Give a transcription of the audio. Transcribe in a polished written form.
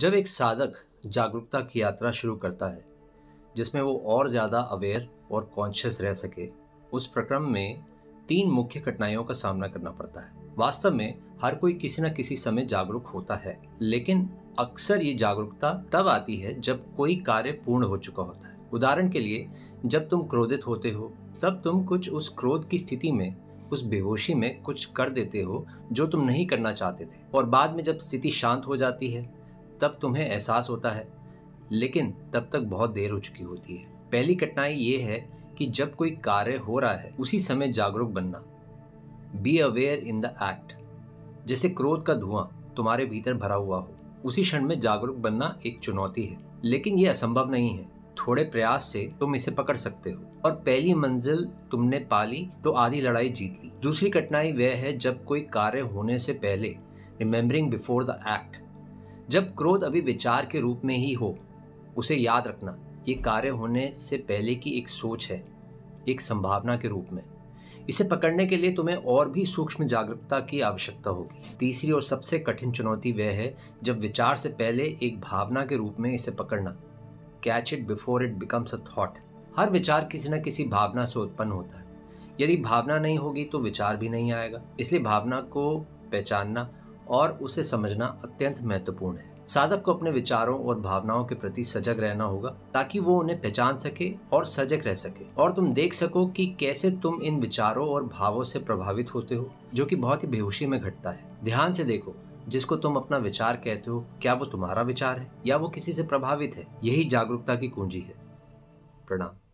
जब एक साधक जागरूकता की यात्रा शुरू करता है जिसमें वो और ज़्यादा अवेयर और कॉन्शियस रह सके, उस प्रक्रम में 3 मुख्य कठिनाइयों का सामना करना पड़ता है। वास्तव में हर कोई किसी न किसी समय जागरूक होता है, लेकिन अक्सर ये जागरूकता तब आती है जब कोई कार्य पूर्ण हो चुका होता है। उदाहरण के लिए, जब तुम क्रोधित होते हो तब तुम कुछ उस क्रोध की स्थिति में, उस बेहोशी में कुछ कर देते हो जो तुम नहीं करना चाहते थे, और बाद में जब स्थिति शांत हो जाती है तब तुम्हें एहसास होता है, लेकिन तब तक बहुत देर हो चुकी होती है। पहली कठिनाई ये है कि जब कोई कार्य हो रहा है उसी समय जागरूक बनना, be aware in the act. जैसे क्रोध का धुआं तुम्हारे भीतर भरा हुआ हो, उसी क्षण में जागरूक बनना एक चुनौती है, लेकिन ये असंभव नहीं है। थोड़े प्रयास से तुम इसे पकड़ सकते हो, और पहली मंजिल तुमने पा ली तो आधी लड़ाई जीत ली। दूसरी कठिनाई वह है जब कोई कार्य होने से पहले, रिमेम्बरिंग बिफोर द एक्ट। जब क्रोध अभी विचार के रूप में ही हो, उसे याद रखना ये कार्य होने से पहले की एक सोच है, एक संभावना के रूप में। इसे पकड़ने के लिए तुम्हें और भी सूक्ष्म जागरूकता की आवश्यकता होगी। तीसरी और सबसे कठिन चुनौती वह है जब विचार से पहले एक भावना के रूप में इसे पकड़ना, catch it before it becomes a thought. हर विचार किसी न किसी भावना से उत्पन्न होता है। यदि भावना नहीं होगी तो विचार भी नहीं आएगा, इसलिए भावना को पहचानना और उसे समझना अत्यंत महत्वपूर्ण है। साधक को अपने विचारों और भावनाओं के प्रति सजग रहना होगा ताकि वो उन्हें पहचान सके और सजग रह सके, और तुम देख सको कि कैसे तुम इन विचारों और भावों से प्रभावित होते हो, जो कि बहुत ही बेहोशी में घटता है। ध्यान से देखो, जिसको तुम अपना विचार कहते हो, क्या वो तुम्हारा विचार है या वो किसी से प्रभावित है? यही जागरूकता की कुंजी है। प्रणाम।